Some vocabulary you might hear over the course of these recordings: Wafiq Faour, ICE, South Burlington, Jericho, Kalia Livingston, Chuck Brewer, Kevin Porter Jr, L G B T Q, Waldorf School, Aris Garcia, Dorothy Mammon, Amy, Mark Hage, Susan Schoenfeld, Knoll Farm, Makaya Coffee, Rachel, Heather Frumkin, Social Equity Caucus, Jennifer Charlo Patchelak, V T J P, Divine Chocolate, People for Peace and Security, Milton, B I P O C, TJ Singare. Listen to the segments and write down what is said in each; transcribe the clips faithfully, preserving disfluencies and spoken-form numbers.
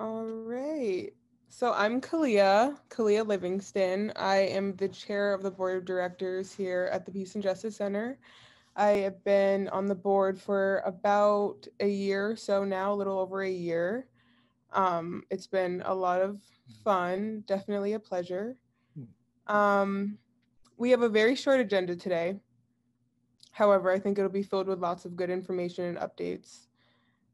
All right. So I'm Kalia, Kalia Livingston. I am the chair of the board of directors here at the Peace and Justice Center. I have been on the board for about a year or so now, a little over a year. Um, it's been a lot of fun, definitely a pleasure. Um, we have a very short agenda today. However, I think it'll be filled with lots of good information and updates.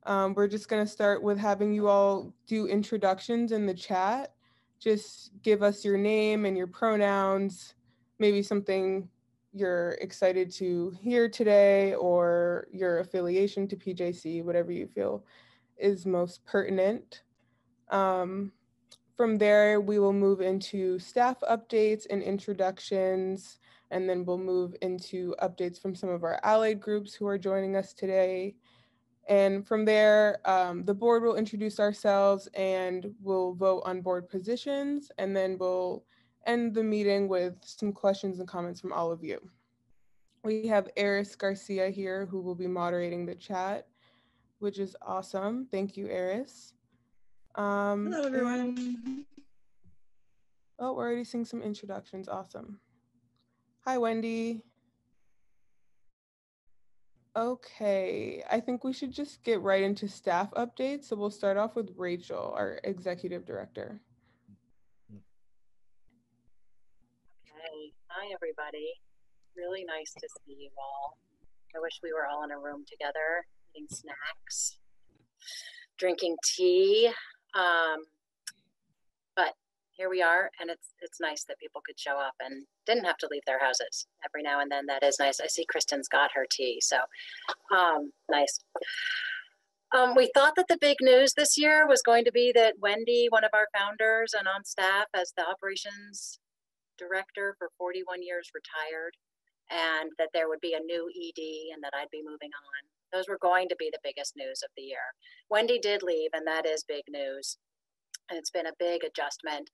Um, we're just going to start with having you all do introductions in the chat. Just give us your name and your pronouns, maybe something you're excited to hear today or your affiliation to P J C, whatever you feel is most pertinent. Um, from there, we will move into staff updates and introductions, and then we'll move into updates from some of our allied groups who are joining us today. And from there, um, the board will introduce ourselves and we'll vote on board positions, and then we'll end the meeting with some questions and comments from all of you. We have Aris Garcia here who will be moderating the chat, which is awesome. Thank you, Aris. Um, Hello, everyone. Oh, we're already seeing some introductions. Awesome. Hi, Wendy. Okay, I think we should just get right into staff updates. So we'll start off with Rachel, our executive director. Hey, hi everybody. Really nice to see you all. I wish we were all in a room together, eating snacks, drinking tea. Um, but here we are, and it's it's nice that people could show up and didn't have to leave their houses. Every now and then, that is nice. I see Kristen's got her tea, so um, nice. Um, we thought that the big news this year was going to be that Wendy, one of our founders and on staff as the operations director for forty-one years, retired, and that there would be a new E D and that I'd be moving on. Those were going to be the biggest news of the year. Wendy did leave, and that is big news. And it's been a big adjustment.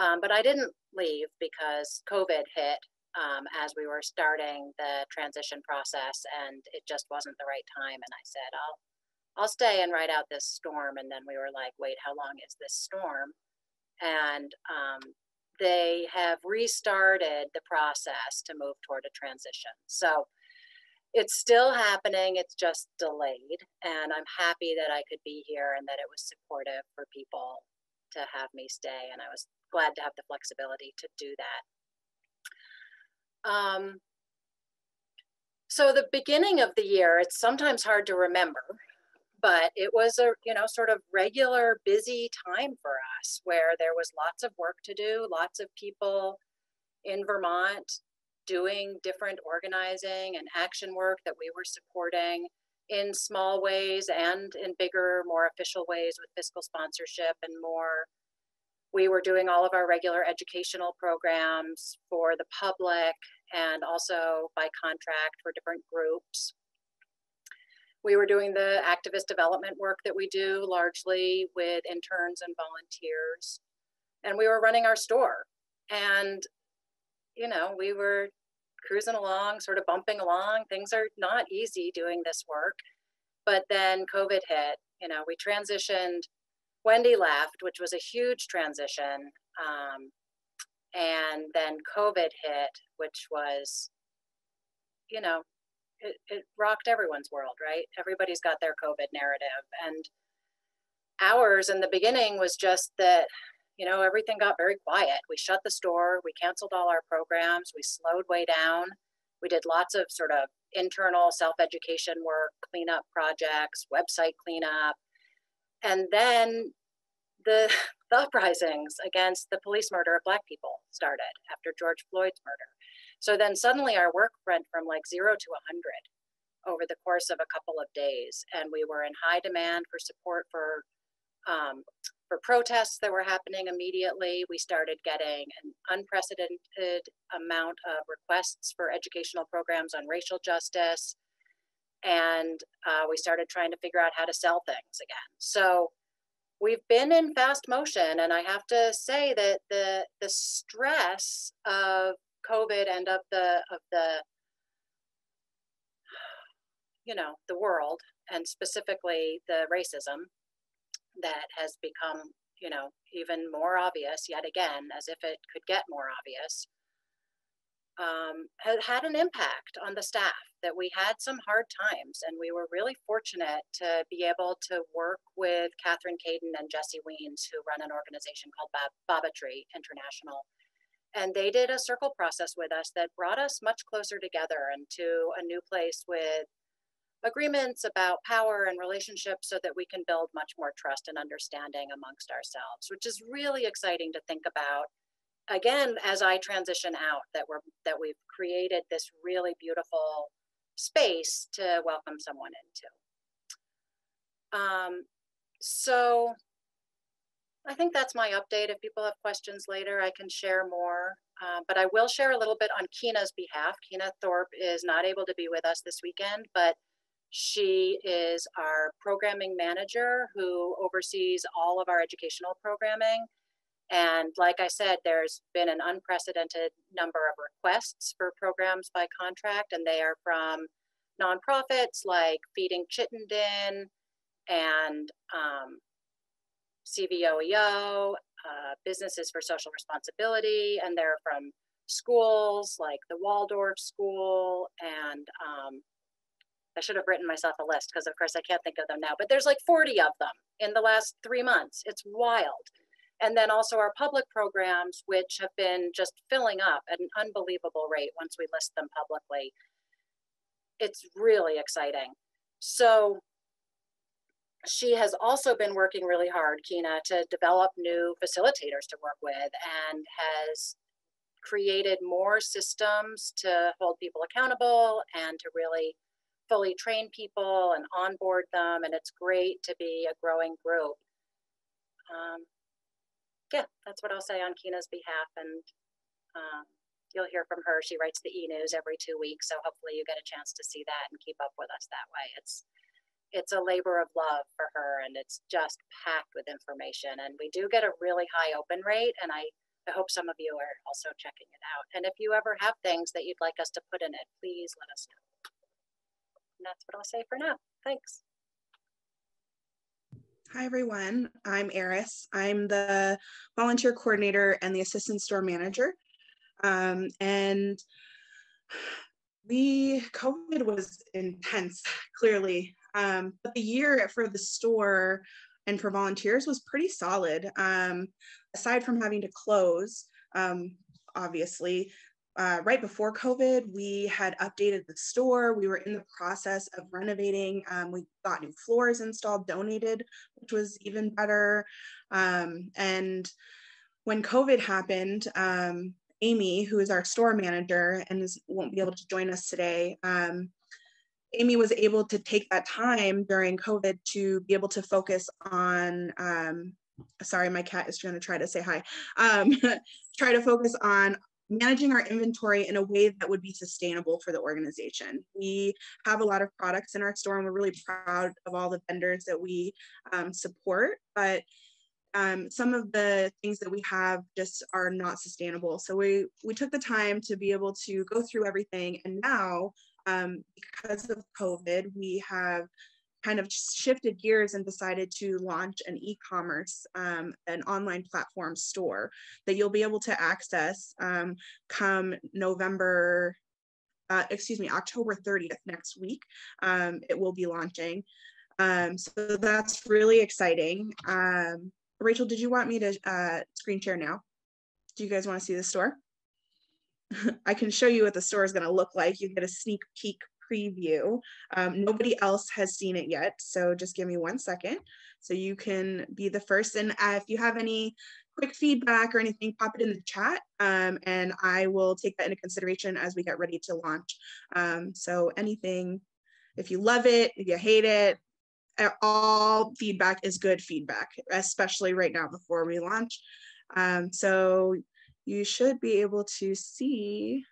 Um, but I didn't leave because COVID hit um, as we were starting the transition process, and it just wasn't the right time. And I said, I'll, I'll stay and ride out this storm. And then we were like, wait, how long is this storm? And um, they have restarted the process to move toward a transition. So it's still happening. It's just delayed. And I'm happy that I could be here and that it was supportive for people to have me stay. And I was glad to have the flexibility to do that. Um, so the beginning of the year, it's sometimes hard to remember, but it was a, you know, sort of regular busy time for us where there was lots of work to do, lots of people in Vermont doing different organizing and action work that we were supporting in small ways and in bigger, more official ways with fiscal sponsorship and more. We were doing all of our regular educational programs for the public and also by contract for different groups. We were doing the activist development work that we do largely with interns and volunteers. And we were running our store. And, you know, we were cruising along, sort of bumping along. Things are not easy doing this work. But then COVID hit, you know, we transitioned. Wendy left, which was a huge transition, um, and then COVID hit, which was, you know, it, it rocked everyone's world, right? Everybody's got their COVID narrative, and ours in the beginning was just that, you know, everything got very quiet. We shut the store, we canceled all our programs, we slowed way down. We did lots of sort of internal self-education work, cleanup projects, website cleanup. And then the, the uprisings against the police murder of Black people started after George Floyd's murder. So then suddenly our work went from like zero to one hundred over the course of a couple of days. And we were in high demand for support for, um, for protests that were happening immediately. We started getting an unprecedented amount of requests for educational programs on racial justice. And uh, we started trying to figure out how to sell things again. So we've been in fast motion, and I have to say that the the stress of COVID and of the of the you know the world, and specifically the racism, that has become, you know, even more obvious yet again, as if it could get more obvious, um, had, had an impact on the staff, that we had some hard times, and we were really fortunate to be able to work with Catherine Caden and Jesse Weins, who run an organization called Baba Tree International. And they did a circle process with us that brought us much closer together and to a new place with agreements about power and relationships, so that we can build much more trust and understanding amongst ourselves, which is really exciting to think about. Again, as I transition out, that we're that we've created this really beautiful space to welcome someone into. Um, so I think that's my update. If people have questions later, I can share more, uh, but I will share a little bit on Kina's behalf. Kina Thorpe is not able to be with us this weekend, but she is our programming manager who oversees all of our educational programming. And like I said, there's been an unprecedented number of requests for programs by contract, and they are from nonprofits like Feeding Chittenden and um, C V O E O, uh, Businesses for Social Responsibility, and they're from schools like the Waldorf School, and um, I should have written myself a list because of course I can't think of them now, but there's like forty of them in the last three months. It's wild. And then also our public programs, which have been just filling up at an unbelievable rate once we list them publicly. It's really exciting. So she has also been working really hard, Kina, to develop new facilitators to work with, and has created more systems to hold people accountable and to really fully train people and onboard them. And it's great to be a growing group. Um, yeah, that's what I'll say on Kina's behalf. And um, you'll hear from her. She writes the e-news every two weeks. So hopefully you get a chance to see that and keep up with us that way. It's, it's a labor of love for her, and it's just packed with information. And we do get a really high open rate. And I, I hope some of you are also checking it out. And if you ever have things that you'd like us to put in it, please let us know. And that's what I'll say for now. Thanks. Hi, everyone. I'm Aris. I'm the volunteer coordinator and the assistant store manager. Um, and we, COVID was intense, clearly. Um, but the year for the store and for volunteers was pretty solid. Um, aside from having to close, um, obviously, Uh, right before COVID, we had updated the store. We were in the process of renovating. Um, we got new floors installed, donated, which was even better. Um, and when COVID happened, um, Amy, who is our store manager and is, won't be able to join us today, um, Amy was able to take that time during COVID to be able to focus on um, sorry, my cat is going to try to say hi. Um, try to focus on managing our inventory in a way that would be sustainable for the organization. We have a lot of products in our store, and we're really proud of all the vendors that we um, support, but um, some of the things that we have just are not sustainable. So we, we took the time to be able to go through everything. And now, um, because of COVID, we have kind of shifted gears and decided to launch an e-commerce, um, an online platform store that you'll be able to access um, come November, uh, excuse me, October thirtieth next week. Um, it will be launching. Um, so that's really exciting. Um, Rachel, did you want me to uh, screen share now? Do you guys want to see the store? I can show you what the store is going to look like. You get a sneak peek preview. Um, nobody else has seen it yet, so just give me one second so you can be the first. And uh, if you have any quick feedback or anything, pop it in the chat, um, and I will take that into consideration as we get ready to launch. Um, so anything, if you love it, if you hate it, all feedback is good feedback, especially right now before we launch. Um, so you should be able to see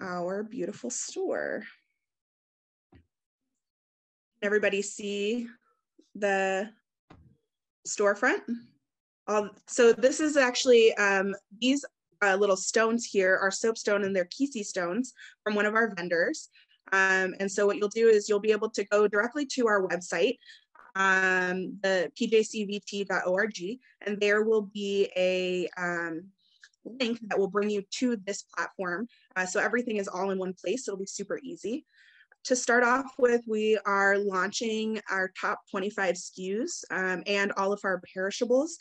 our beautiful store. Everybody see the storefront? Um, so this is actually, um, these uh, little stones here are soapstone, and they're Kisi stones from one of our vendors. Um, and so what you'll do is you'll be able to go directly to our website. um, the p j c v t dot org, and there will be a um, link that will bring you to this platform. Uh, so everything is all in one place. So it'll be super easy. To start off with, we are launching our top twenty-five S K Us um, and all of our perishables.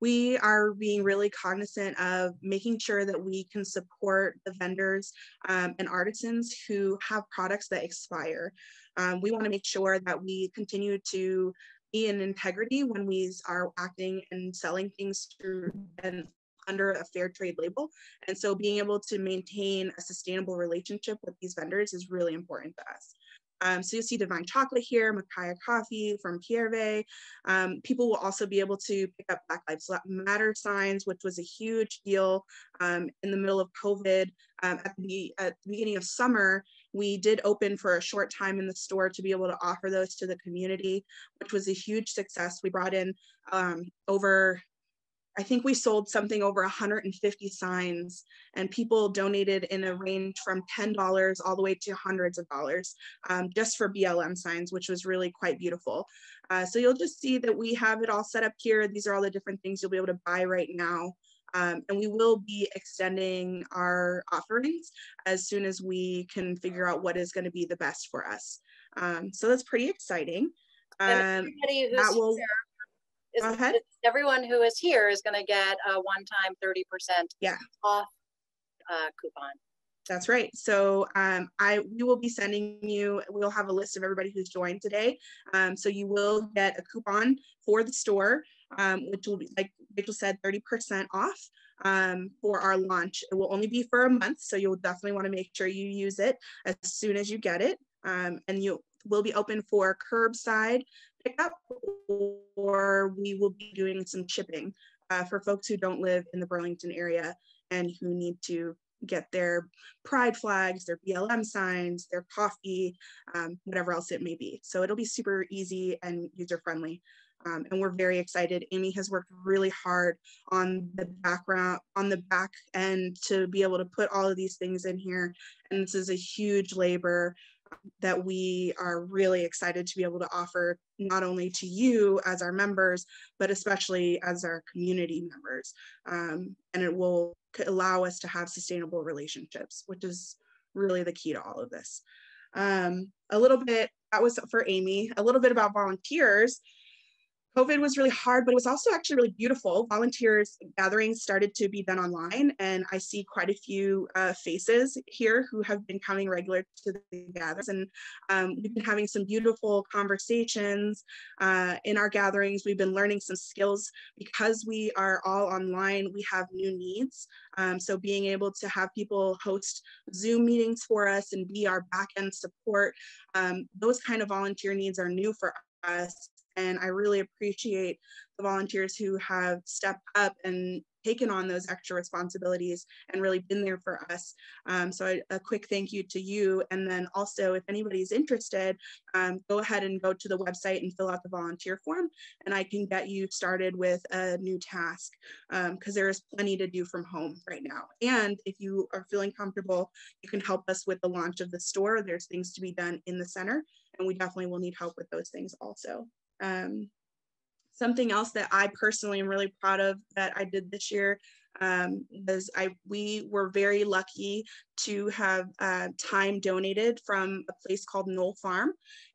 We are being really cognizant of making sure that we can support the vendors um, and artisans who have products that expire. Um, we want to make sure that we continue to be in integrity when we are acting and selling things through and under a fair trade label. And so being able to maintain a sustainable relationship with these vendors is really important to us. Um, so you'll see Divine Chocolate here, Makaya Coffee from Pierre. Um, people will also be able to pick up Black Lives Matter signs, which was a huge deal um, in the middle of COVID. Um, at, the, at the beginning of summer, we did open for a short time in the store to be able to offer those to the community, which was a huge success. We brought in um, over I think we sold something over one hundred fifty signs, and people donated in a range from ten dollars all the way to hundreds of dollars um, just for B L M signs, which was really quite beautiful. Uh, so you'll just see that we have it all set up here. These are all the different things you'll be able to buy right now. Um, and we will be extending our offerings as soon as we can figure out what is going to be the best for us. Um, so that's pretty exciting. Um, that will. Is everyone who is here is going to get a one-time thirty percent yeah. off uh, coupon. That's right. So um, I we will be sending you, we'll have a list of everybody who's joined today. Um, so you will get a coupon for the store, um, which will be, like Rachel said, thirty percent off um, for our launch. It will only be for a month, so you'll definitely want to make sure you use it as soon as you get it. Um, and you will be open for curbside pickup, or we will be doing some shipping uh, for folks who don't live in the Burlington area and who need to get their pride flags, their B L M signs, their coffee, um, whatever else it may be. So it'll be super easy and user-friendly. Um, and we're very excited. Amy has worked really hard on the background, on the back end to be able to put all of these things in here. And this is a huge labor that we are really excited to be able to offer, not only to you as our members, but especially as our community members. Um, and it will allow us to have sustainable relationships, which is really the key to all of this. Um, a little bit, that was for Amy, a little bit about volunteers. COVID was really hard, but it was also actually really beautiful. Volunteers gatherings started to be done online, and I see quite a few uh, faces here who have been coming regular to the gatherings. And um, we've been having some beautiful conversations uh, in our gatherings. We've been learning some skills because we are all online. We have new needs. Um, so being able to have people host Zoom meetings for us and be our back-end support, um, those kind of volunteer needs are new for us. And I really appreciate the volunteers who have stepped up and taken on those extra responsibilities and really been there for us. Um, so I, a quick thank you to you. And then also, if anybody's interested, um, go ahead and go to the website and fill out the volunteer form, and I can get you started with a new task, because there is plenty to do from home right now. And if you are feeling comfortable, you can help us with the launch of the store. There's things to be done in the center, and we definitely will need help with those things also. Um, something else that I personally am really proud of that I did this year um, was I, we were very lucky to have uh, time donated from a place called Knoll Farm.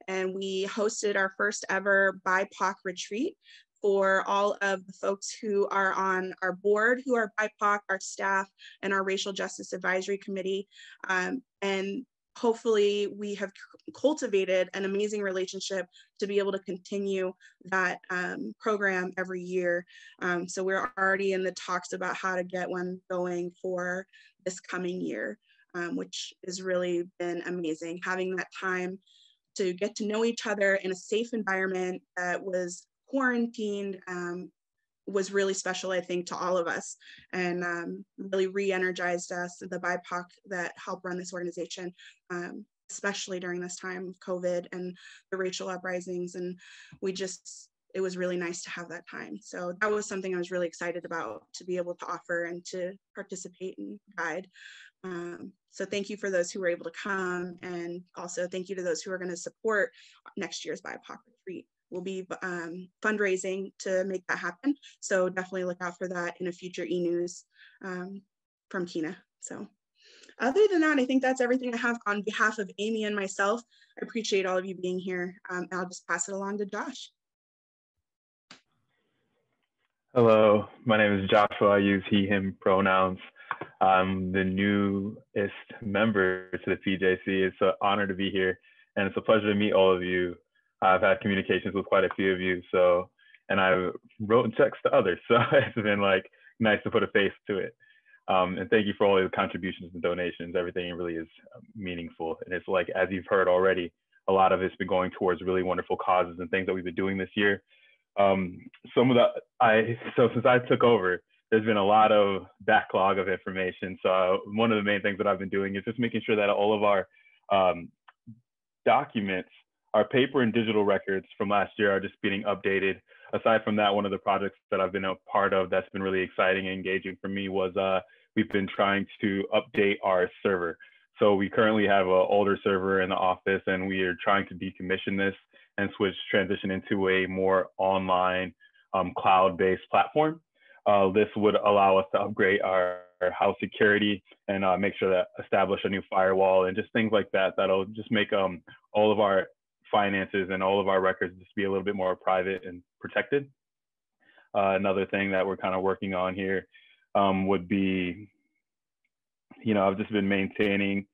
And we hosted our first ever B I P O C retreat for all of the folks who are on our board, who are B I P O C, our staff, and our Racial Justice Advisory Committee. Um, and hopefully we have cultivated an amazing relationship to be able to continue that um, program every year. Um, so we're already in the talks about how to get one going for this coming year, um, which has really been amazing. Having that time to get to know each other in a safe environment that was quarantined um, was really special, I think, to all of us, and um, really re-energized us, the B I P O C that help run this organization, um, especially during this time of COVID and the racial uprisings. And we just, it was really nice to have that time. So that was something I was really excited about, to be able to offer and to participate and guide. Um, so thank you for those who were able to come, and also thank you to those who are going to support next year's B I P O C retreat. we'll be um, fundraising to make that happen. So definitely look out for that in a future e-news um, from Kina. So other than that, I think that's everything I have on behalf of Amy and myself. I appreciate all of you being here. Um, I'll just pass it along to Josh. Hello, my name is Joshua. I use he, him pronouns. I'm the newest member to the P J C. It's an honor to be here, and it's a pleasure to meet all of you. I've had communications with quite a few of you, so, and I've written checks to others, so it's been like nice to put a face to it. Um, and thank you for all your contributions and donations. Everything really is meaningful. And it's like, as you've heard already, a lot of it's been going towards really wonderful causes and things that we've been doing this year. Um, some of the, I, so since I took over, there's been a lot of backlog of information. So one of the main things that I've been doing is just making sure that all of our um, documents, our paper and digital records from last year are just being updated. Aside from that, one of the projects that I've been a part of that's been really exciting and engaging for me was uh, we've been trying to update our server. So we currently have an older server in the office, and we are trying to decommission this and switch, transition into a more online um, cloud-based platform. Uh, this would allow us to upgrade our, our house security and uh, make sure that establish a new firewall and just things like that. That'll just make um, all of our finances and all of our records just be a little bit more private and protected. Uh, another thing that we're kind of working on here um, would be, you know, I've just been maintaining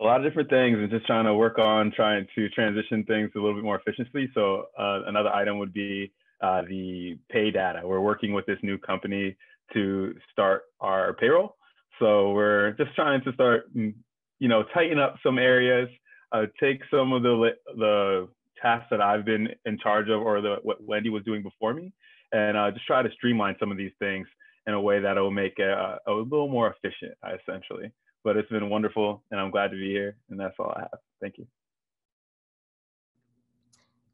a lot of different things and just trying to work on trying to transition things a little bit more efficiently. So uh, another item would be uh, the pay data. We're working with this new company to start our payroll. So we're just trying to start, you know, tighten up some areas, Uh, take some of the the tasks that I've been in charge of, or the, what Wendy was doing before me, and uh, just try to streamline some of these things in a way that will make it uh, a little more efficient, essentially. But it's been wonderful, and I'm glad to be here, and that's all I have. Thank you.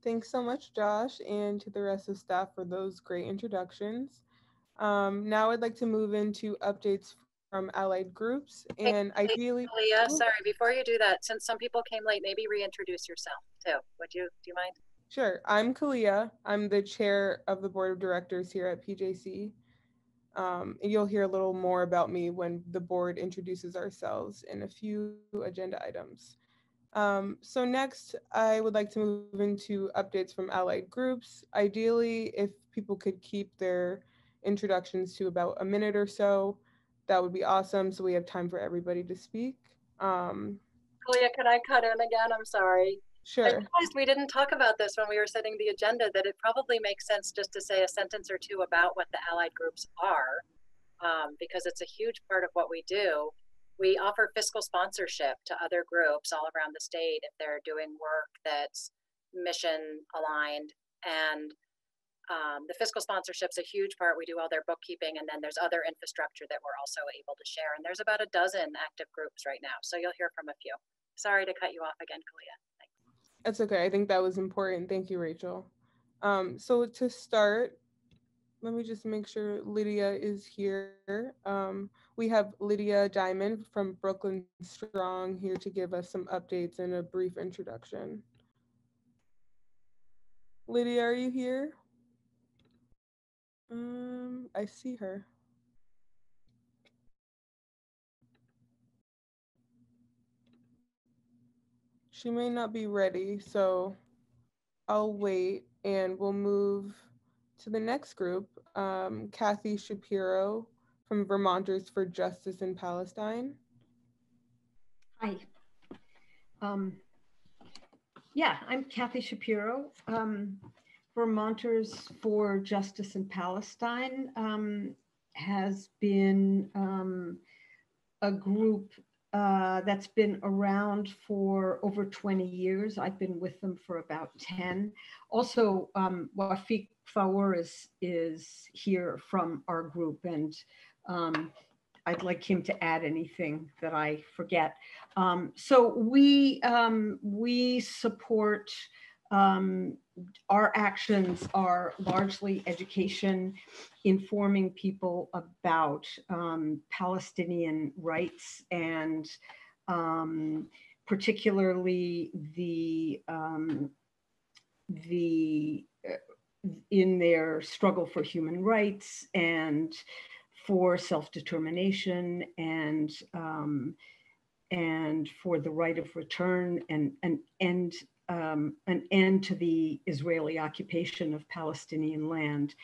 Thanks so much, Josh, and to the rest of staff for those great introductions. Um, now I'd like to move into updates from allied groups, and hey, ideally, Kalia, oh. Sorry, before you do that, since some people came late, maybe reintroduce yourself too. Would you, do you mind? Sure, I'm Kalia. I'm the chair of the board of directors here at P J C. Um, and you'll hear a little more about me when the board introduces ourselves in a few agenda items. Um, so next, I would like to move into updates from allied groups. Ideally, if people could keep their introductions to about a minute or so, that would be awesome, so we have time for everybody to speak. Um, Kalia, could I cut in again? I'm sorry. Sure. I realized we didn't talk about this when we were setting the agenda, that it probably makes sense just to say a sentence or two about what the allied groups are, um, because it's a huge part of what we do. We offer fiscal sponsorship to other groups all around the state if they're doing work that's mission aligned, and Um, the fiscal sponsorship's a huge part. We do all their bookkeeping, and then there's other infrastructure that we're also able to share. And there's about a dozen active groups right now, so you'll hear from a few. Sorry to cut you off again, Kalia. Thanks. That's okay. I think that was important. Thank you, Rachel. Um, so to start, let me just make sure Lydia is here. Um, we have Lydia Diamond from Brooklyn Strong here to give us some updates and a brief introduction. Lydia, are you here? Um, I see her. She may not be ready, so I'll wait and we'll move to the next group. Um, Kathy Shapiro from Vermonters for Justice in Palestine. Hi. Um, yeah, I'm Kathy Shapiro. Um, Vermonters for Justice in Palestine um, has been um, a group uh, that's been around for over twenty years. I've been with them for about ten. Also, um, Wafiq Faour is, is here from our group, and um, I'd like him to add anything that I forget. Um, so we, um, we support Um, our actions are largely education, informing people about um, Palestinian rights, and um, particularly the um, the in their struggle for human rights and for self-determination and um, and for the right of return and an end um, an end to the Israeli occupation of Palestinian land.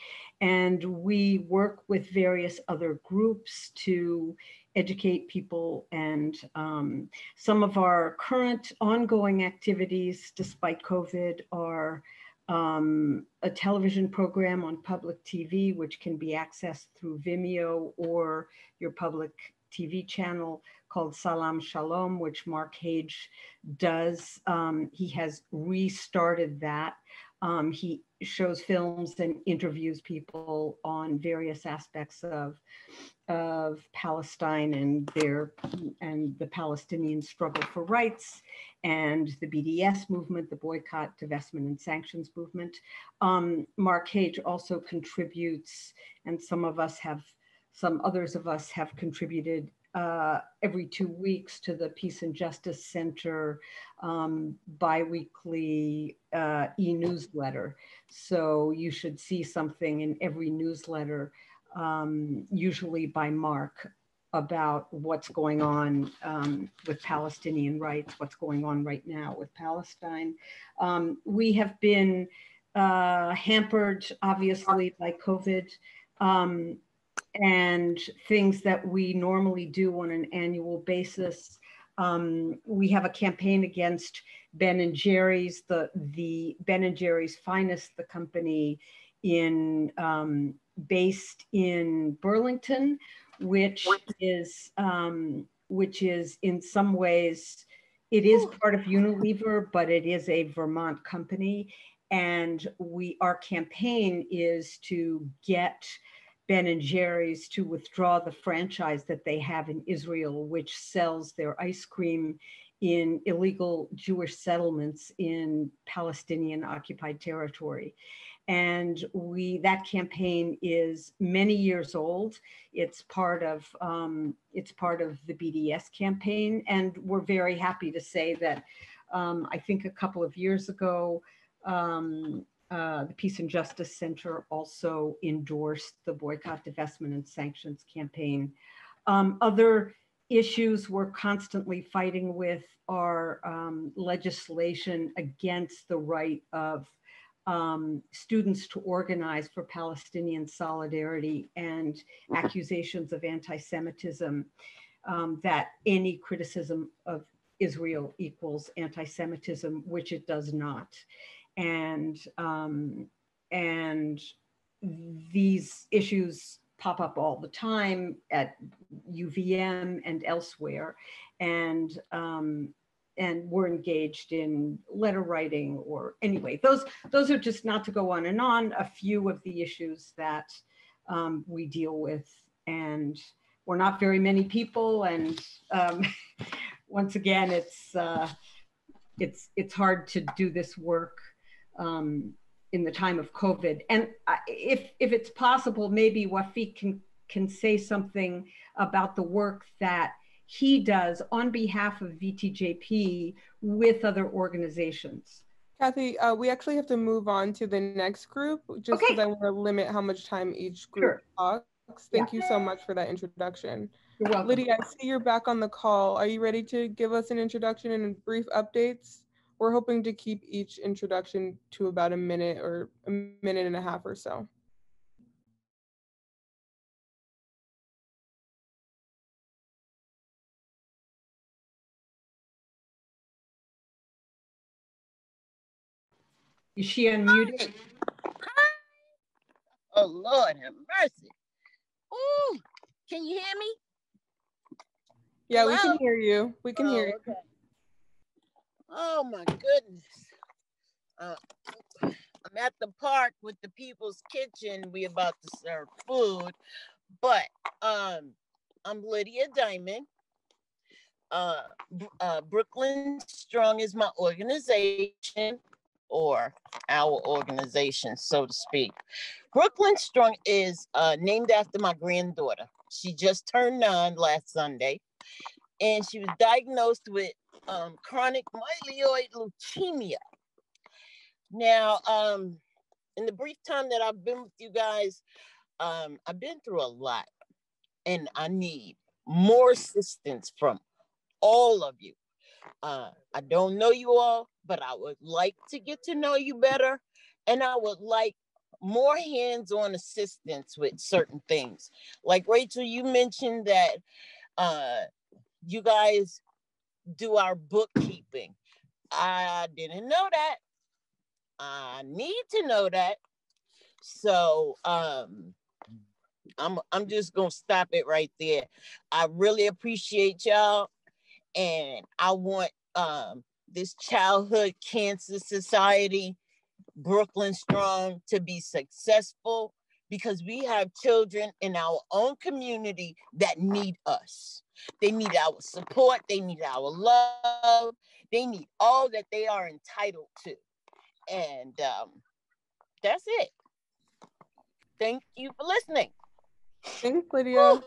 And we work with various other groups to educate people, and um, some of our current ongoing activities, despite COVID, are um, a television program on public T V, which can be accessed through Vimeo or your public T V channel, called Salam Shalom, which Mark Hage does. Um, he has restarted that. Um, he shows films and interviews people on various aspects of, of Palestine and their and the Palestinian struggle for rights and the B D S movement, the boycott, divestment, and sanctions movement. Um, Mark Hage also contributes, and some of us have, some others of us have contributed Uh, every two weeks to the Peace and Justice Center um, biweekly uh, e-newsletter. So you should see something in every newsletter, um, usually by Mark, about what's going on um, with Palestinian rights, what's going on right now with Palestine. Um, we have been uh, hampered, obviously, by COVID. Um, and things that we normally do on an annual basis. Um, we have a campaign against Ben and Jerry's, the, the Ben and Jerry's Finest, the company in, um, based in Burlington, which is, um, which is in some ways, it is part of Unilever, but it is a Vermont company. And we, our campaign is to get Ben and Jerry's to withdraw the franchise that they have in Israel, which sells their ice cream in illegal Jewish settlements in Palestinian occupied territory. And we, that campaign is many years old. It's part of, um, it's part of the B D S campaign. And we're very happy to say that um, I think a couple of years ago, um, Uh, the Peace and Justice Center also endorsed the boycott, divestment, and sanctions campaign. Um, other issues we're constantly fighting with are um, legislation against the right of um, students to organize for Palestinian solidarity and accusations of anti-Semitism, um, that any criticism of Israel equals anti-Semitism, which it does not. And um, and these issues pop up all the time at U V M and elsewhere, and um, and we're engaged in letter writing, or anyway, those those are just, not to go on and on, a few of the issues that um, we deal with, and we're not very many people, and um, once again, it's uh, it's it's hard to do this work Um, in the time of COVID. And uh, if, if it's possible, maybe Wafik can, can say something about the work that he does on behalf of V T J P with other organizations. Kathy, uh, we actually have to move on to the next group, just because okay. I want to limit how much time each group sure. talks. Thank yeah. you so much for that introduction. You're welcome. Lydia, I see you're back on the call. Are you ready to give us an introduction and brief updates? We're hoping to keep each introduction to about a minute or a minute and a half or so. Is she unmuted? Oh, Lord have mercy. Ooh, can you hear me? Yeah, Hello? we can hear you. We can oh, hear you. Okay. Oh my goodness. Uh, I'm at the park with the People's Kitchen. We're about to serve food, but um, I'm Lydia Diamond. Uh, uh, Brooklyn Strong is my organization, or our organization, so to speak. Brooklyn Strong is uh, named after my granddaughter. She just turned nine last Sunday, and she was diagnosed with Um, chronic myeloid leukemia. Now, um, in the brief time that I've been with you guys, um, I've been through a lot, and I need more assistance from all of you. Uh, I don't know you all, but I would like to get to know you better, and I would like more hands-on assistance with certain things. Like Rachel, you mentioned that uh, you guys do our bookkeeping. I didn't know that. I need to know that. So um, I'm, I'm just gonna stop it right there. I really appreciate y'all. And I want um, this Childhood Cancer Society, Brooklyn Strong, to be successful, because we have children in our own community that need us. They need our support, they need our love, they need all that they are entitled to. And um, that's it. Thank you for listening. Thanks, Lydia.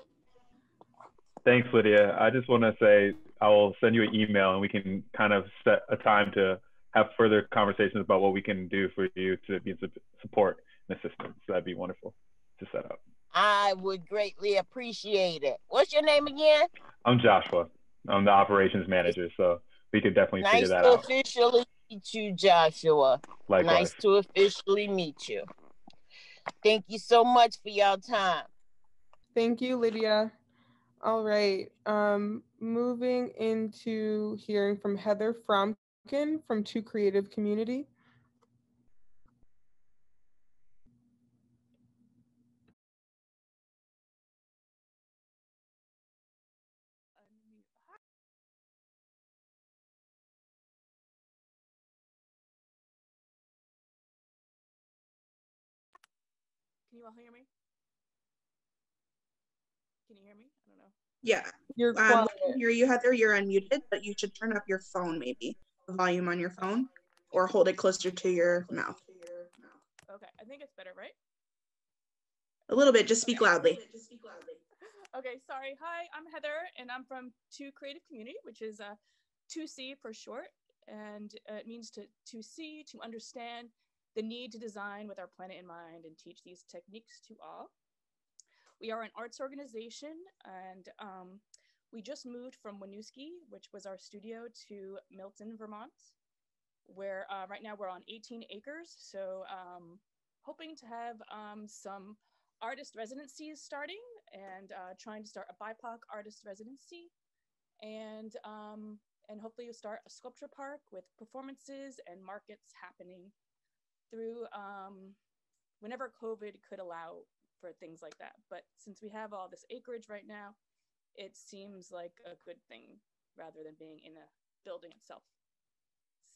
Thanks, Lydia. I just want to say, I will send you an email and we can kind of set a time to have further conversations about what we can do for you to be support and assistance. So that'd be wonderful to set up. I would greatly appreciate it. What's your name again? I'm Joshua. I'm the operations manager, so we could definitely nice figure that out. Nice to officially meet you, Joshua. Likewise. Nice to officially meet you. Thank you so much for your time. Thank you, Lydia. All right, um, moving into hearing from Heather Frumkin from Two Creative Community. Can you all hear me? Can you hear me? I don't know. Yeah, you're um, I can hear you, Heather. You're unmuted, but you should turn up your phone, maybe the volume on your phone, or hold it closer to your mouth. Okay, I think it's better, right? A little bit. Just speak okay. loudly. Just speak loudly. Okay, sorry. Hi, I'm Heather, and I'm from Two Creative Community, which is uh, two C for short, and uh, it means to to see, to understand the need to design with our planet in mind and teach these techniques to all. We are an arts organization, and um, we just moved from Winooski, which was our studio, to Milton, Vermont, where uh, right now we're on eighteen acres. So um, hoping to have um, some artist residencies starting, and uh, trying to start a B I P O C artist residency, and, um, and hopefully you'll start a sculpture park with performances and markets happening through um, whenever COVID could allow for things like that. But since we have all this acreage right now, it seems like a good thing rather than being in a building itself.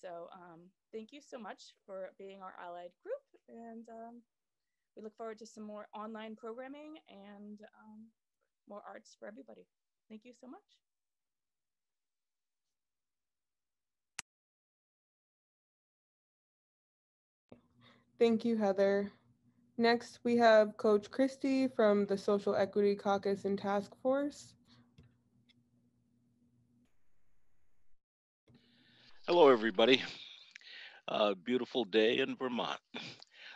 So um, thank you so much for being our allied group. And um, we look forward to some more online programming and um, more arts for everybody. Thank you so much. Thank you, Heather. Next, we have Coach Christie from the Social Equity Caucus and Task Force. Hello, everybody. Uh, beautiful day in Vermont.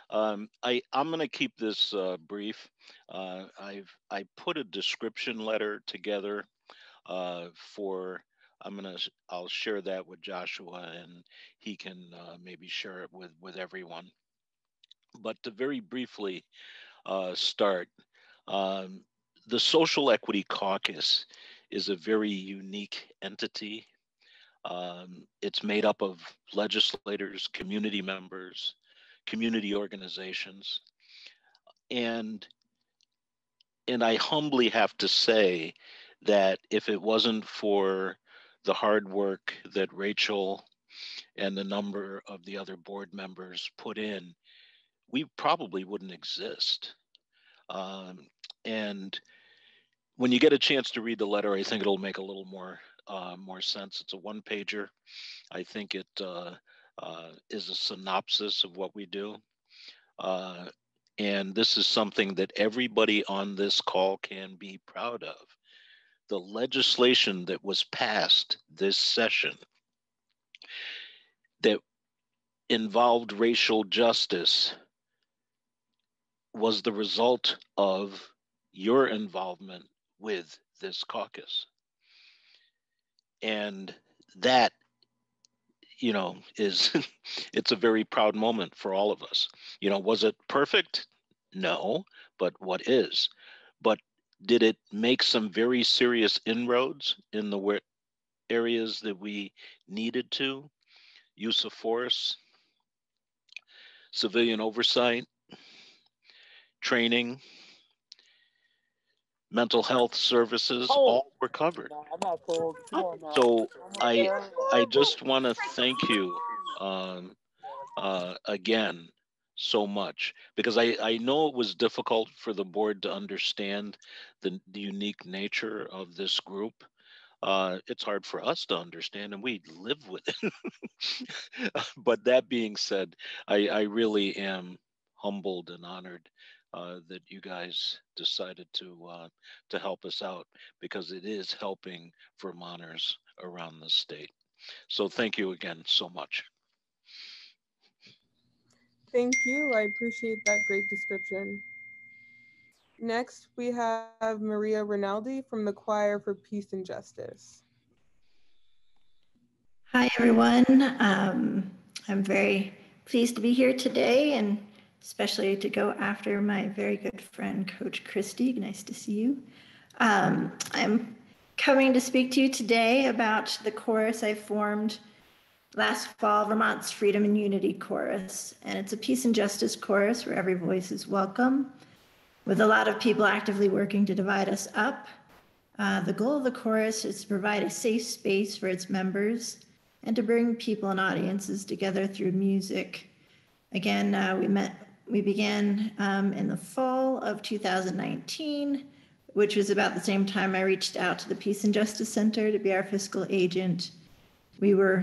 Um, I, I'm going to keep this uh, brief. Uh, I've I put a description letter together uh, for. I'm gonna. I'll share that with Joshua, and he can uh, maybe share it with with everyone. But to very briefly uh, start, um, the Social Equity Caucus is a very unique entity. Um, it's made up of legislators, community members, community organizations. And, and I humbly have to say that if it wasn't for the hard work that Rachel and a number of the other board members put in, we probably wouldn't exist. Um, and when you get a chance to read the letter, I think it'll make a little more uh, more sense. It's a one-pager. I think it uh, uh, is a synopsis of what we do. Uh, and this is something that everybody on this call can be proud of. The legislation that was passed this session that involved racial justice was the result of your involvement with this caucus. And that, you know, is, it's a very proud moment for all of us. You know, was it perfect? No, but what is? But did it make some very serious inroads in the areas that we needed to? Use of force, civilian oversight, training, mental health services, oh, all were covered. So I, I just want to thank you um, uh, again so much, because I, I know it was difficult for the board to understand the, the unique nature of this group. Uh, it's hard for us to understand, and we live with it. But that being said, I, I really am humbled and honored Uh, that you guys decided to uh, to help us out, because it is helping Vermonters around the state. So thank you again so much. Thank you. I appreciate that great description. Next, we have Maria Rinaldi from the Choir for Peace and Justice. Hi, everyone. Um, I'm very pleased to be here today, and especially to go after my very good friend, Coach Christie. Nice to see you. Um, I'm coming to speak to you today about the chorus I formed last fall, Vermont's Freedom and Unity Chorus. And it's a peace and justice chorus where every voice is welcome, with a lot of people actively working to divide us up. Uh, the goal of the chorus is to provide a safe space for its members and to bring people and audiences together through music. Again, uh, we met We began um, in the fall of two thousand nineteen, which was about the same time I reached out to the Peace and Justice Center to be our fiscal agent. We were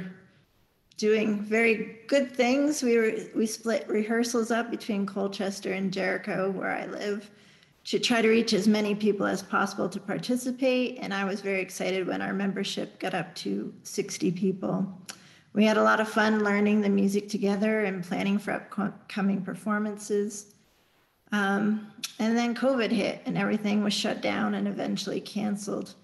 doing very good things. We were we split rehearsals up between Colchester and Jericho, where I live, to try to reach as many people as possible to participate. And I was very excited when our membership got up to sixty people. We had a lot of fun learning the music together and planning for upcoming performances. Um, and then COVID hit and everything was shut down and eventually canceled.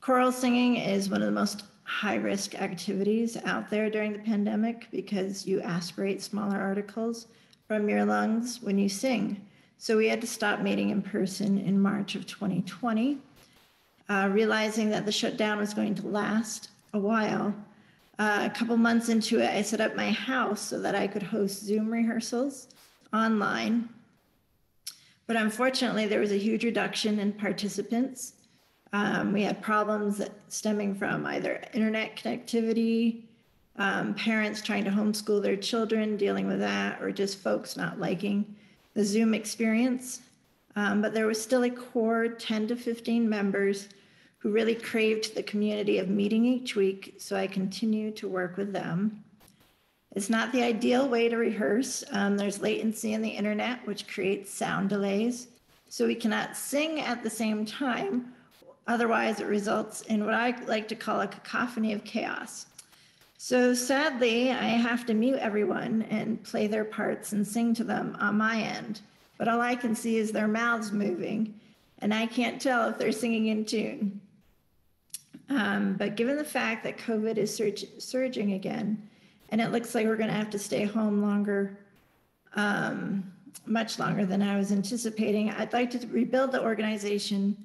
Choral singing is one of the most high-risk activities out there during the pandemic, because you aspirate smaller articles from your lungs when you sing. So we had to stop meeting in person in March of twenty twenty, uh, realizing that the shutdown was going to last a while. Uh, a couple months into it, I set up my house so that I could host Zoom rehearsals online. But unfortunately, there was a huge reduction in participants. Um, we had problems stemming from either internet connectivity, um, parents trying to homeschool their children, dealing with that, or just folks not liking the Zoom experience. Um, but there was still a core ten to fifteen members who really craved the community of meeting each week, so I continue to work with them. It's not the ideal way to rehearse. Um, there's latency in the internet, which creates sound delays, so we cannot sing at the same time. Otherwise, it results in what I like to call a cacophony of chaos. So sadly, I have to mute everyone and play their parts and sing to them on my end, but all I can see is their mouths moving, and I can't tell if they're singing in tune. Um, but given the fact that COVID is surg surging again, and it looks like we're gonna have to stay home longer, um, much longer than I was anticipating, I'd like to rebuild the organization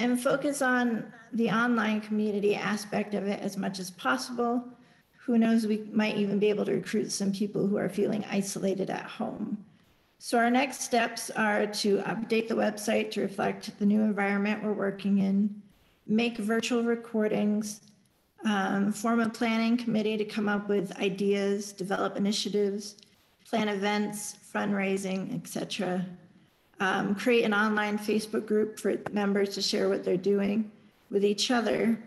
and focus on the online community aspect of it as much as possible. Who knows, we might even be able to recruit some people who are feeling isolated at home. So our next steps are to update the website to reflect the new environment we're working in, make virtual recordings, um, form a planning committee to come up with ideas, develop initiatives, plan events, fundraising, et cetera. Um, create an online Facebook group for members to share what they're doing with each other.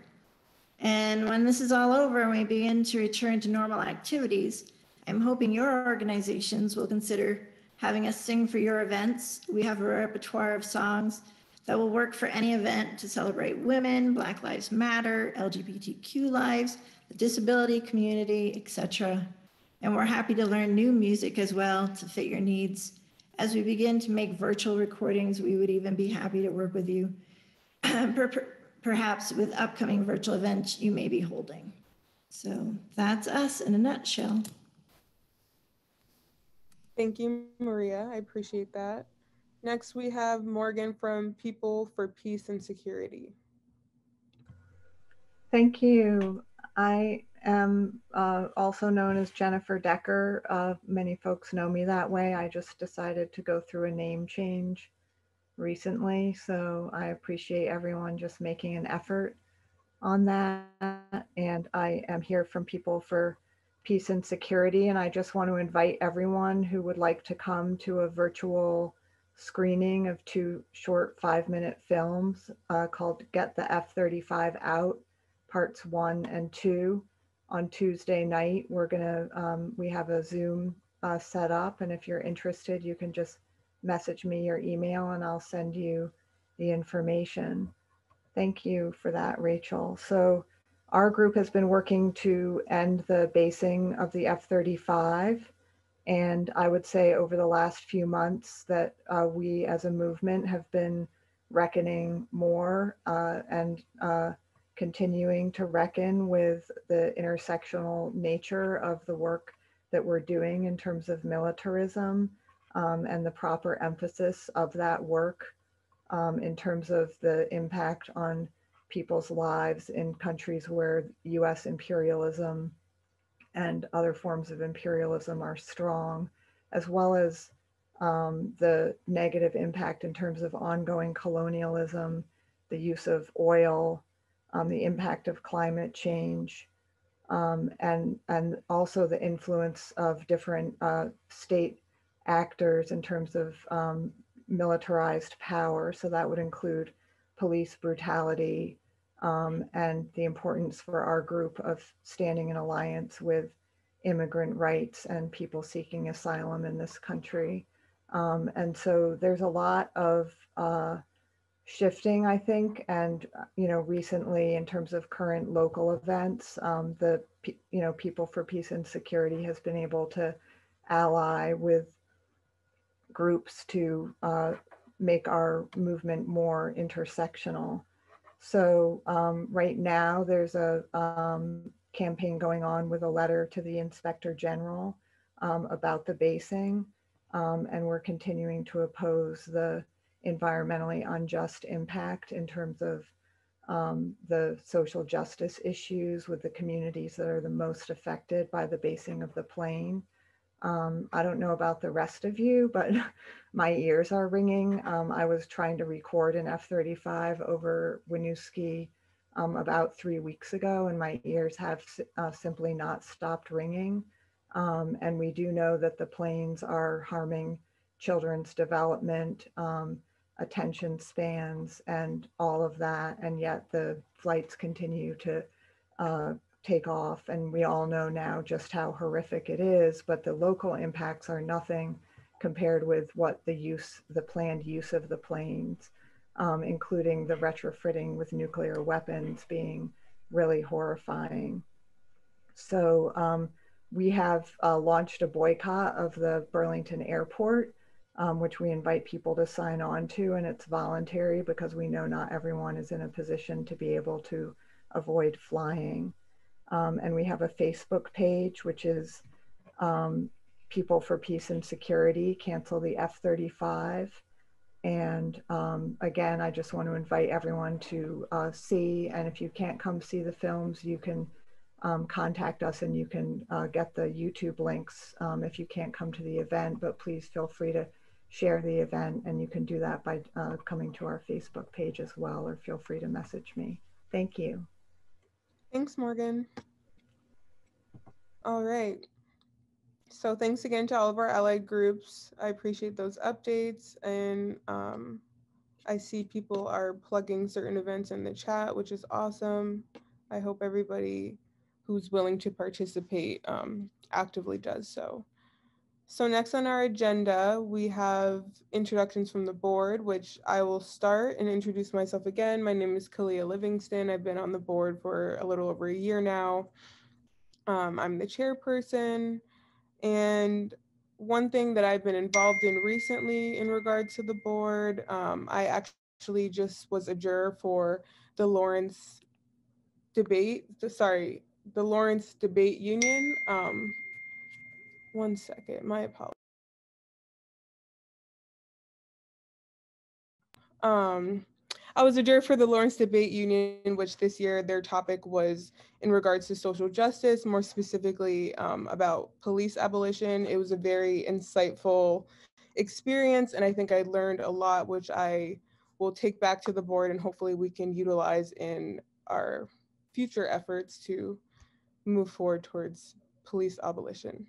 And when this is all over and we begin to return to normal activities, I'm hoping your organizations will consider having us sing for your events. We have a repertoire of songs that will work for any event to celebrate women, Black Lives Matter, L G B T Q lives, the disability community, et cetera. and we're happy to learn new music as well to fit your needs. As we begin to make virtual recordings, we would even be happy to work with you, perhaps with upcoming virtual events you may be holding. So that's us in a nutshell. Thank you, Maria. I appreciate that. Next, we have Morgan from People for Peace and Security. Thank you. I am uh, also known as Jennifer Decker. Uh, many folks know me that way. I just decided to go through a name change recently, so I appreciate everyone just making an effort on that. And I am here from People for Peace and Security, and I just want to invite everyone who would like to come to a virtual screening of two short five-minute films uh, called Get the F thirty-five Out, Parts One and Two. On Tuesday night, we're gonna um, we have a Zoom uh, set up, and if you're interested, you can just message me your email, and I'll send you the information. Thank you for that, Rachel. So our group has been working to end the basing of the F thirty-five. And I would say over the last few months that uh, we as a movement have been reckoning more uh, and uh, continuing to reckon with the intersectional nature of the work that we're doing in terms of militarism um, and the proper emphasis of that work um, in terms of the impact on people's lives in countries where U S imperialism and other forms of imperialism are strong, as well as um, the negative impact in terms of ongoing colonialism, the use of oil, um, the impact of climate change, um, and, and also the influence of different uh, state actors in terms of um, militarized power. So that would include police brutality, Um, and the importance for our group of standing in alliance with immigrant rights and people seeking asylum in this country. Um, and so there's a lot of uh, shifting, I think, and, you know, recently in terms of current local events, um, the, you know, People for Peace and Security has been able to ally with groups to uh, make our movement more intersectional. So um, right now there's a um, campaign going on with a letter to the Inspector General um, about the basing, um, and we're continuing to oppose the environmentally unjust impact in terms of um, the social justice issues with the communities that are the most affected by the basing of the plane. Um, I don't know about the rest of you, but my ears are ringing. Um, I was trying to record an F thirty-five over Winooski um, about three weeks ago, and my ears have uh, simply not stopped ringing. Um, and we do know that the planes are harming children's development, um, attention spans, and all of that. And yet the flights continue to uh, take off, and we all know now just how horrific it is, but the local impacts are nothing compared with what the use, the planned use of the planes, um, including the retrofitting with nuclear weapons, being really horrifying. So um, we have uh, launched a boycott of the Burlington airport, um, which we invite people to sign on to, and it's voluntary because we know not everyone is in a position to be able to avoid flying. Um, and we have a Facebook page, which is um, People for Peace and Security, Cancel the F thirty-five. And um, again, I just want to invite everyone to uh, see, and if you can't come see the films, you can um, contact us, and you can uh, get the YouTube links um, if you can't come to the event, but please feel free to share the event, and you can do that by uh, coming to our Facebook page as well, or feel free to message me. Thank you. Thanks, Morgan. All right. So thanks again to all of our allied groups. I appreciate those updates. And um, I see people are plugging certain events in the chat, which is awesome. I hope everybody who's willing to participate um, actively does so. So next on our agenda, we have introductions from the board, which I will start and introduce myself again. My name is Kalia Livingston. I've been on the board for a little over a year now. Um, I'm the chairperson. And one thing that I've been involved in recently in regard to the board, um, I actually just was a juror for the Lawrence Debate, sorry, the Lawrence Debate Union. Um, one second, my apologies. Um, I was a juror for the Lawrence Debate Union, in which this year their topic was in regards to social justice, more specifically um, about police abolition. It was a very insightful experience, and I think I learned a lot, which I will take back to the board, and hopefully we can utilize in our future efforts to move forward towards police abolition.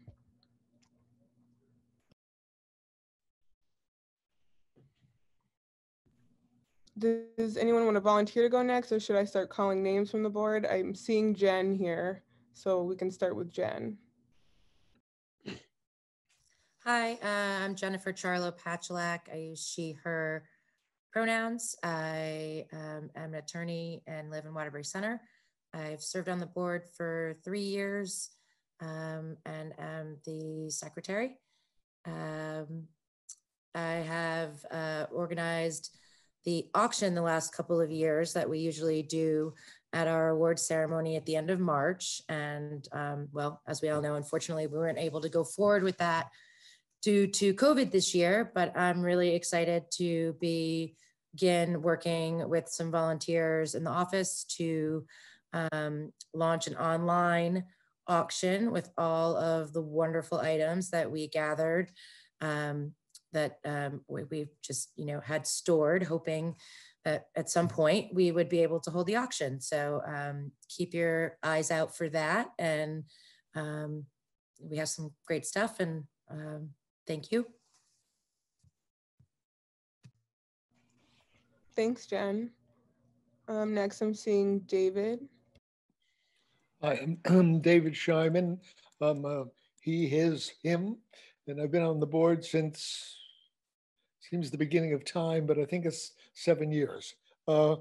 Does anyone want to volunteer to go next, or should I start calling names from the board? I'm seeing Jen here, so we can start with Jen. Hi, uh, I'm Jennifer Charlo Patchelak. I use she, her pronouns. I um, am an attorney and live in Waterbury Center. I've served on the board for three years um, and am the secretary. Um, I have uh, organized the auction the last couple of years that we usually do at our award ceremony at the end of March. And um, well, as we all know, unfortunately, we weren't able to go forward with that due to COVID this year, but I'm really excited to be begin working with some volunteers in the office to um, launch an online auction with all of the wonderful items that we gathered um, that um, we, we've just, you know, had stored, hoping that at some point we would be able to hold the auction. So um, keep your eyes out for that. And um, we have some great stuff, and um, thank you. Thanks, Jen. Um, next, I'm seeing David. Hi, I'm David Scheinman. I'm uh, he, his, him. And I've been on the board since, seems the beginning of time, but I think it's seven years. Uh,